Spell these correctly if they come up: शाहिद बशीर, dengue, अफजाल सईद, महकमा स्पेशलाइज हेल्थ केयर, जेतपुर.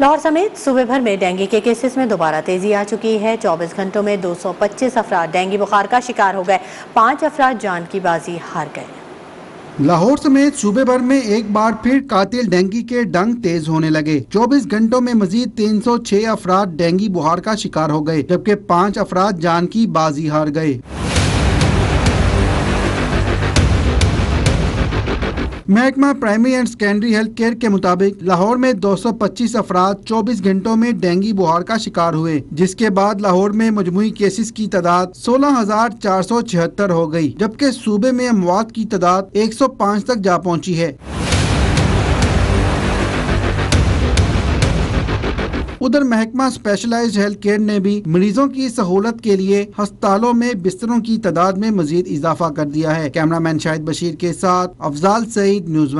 लाहौर समेत सूबे भर में डेंगू के केसेस में दोबारा तेजी आ चुकी है। 24 घंटों में 225 अफराद डेंगू बुखार का शिकार हो गए, 5 अफराद जान की बाजी हार गए। लाहौर समेत सूबे भर में एक बार फिर कातिल डेंगू के डंग तेज होने लगे। 24 घंटों में मजीद 306 अफराद डेंगू बुखार का शिकार हो गए, जबकि 5 अफराद जान की बाजी हार गए। महकमा primary and secondary health care के मुताबिक लाहौर में 225 अफराद 24 घंटों में डेंगू बुखार का शिकार हुए, जिसके बाद लाहौर में मजमुई केसेस की तादाद 16,476 हो गई, जबकि सूबे में अमवात की तादाद 105 तक जा पहुंची है। उधर महकमा स्पेशलाइज हेल्थ केयर ने भी मरीजों की सहूलत के लिए अस्पतालों में बिस्तरों की तादाद में मजीद इजाफा कर दिया है। कैमरामैन शाहिद बशीर के साथ अफजाल सईद, न्यूज़।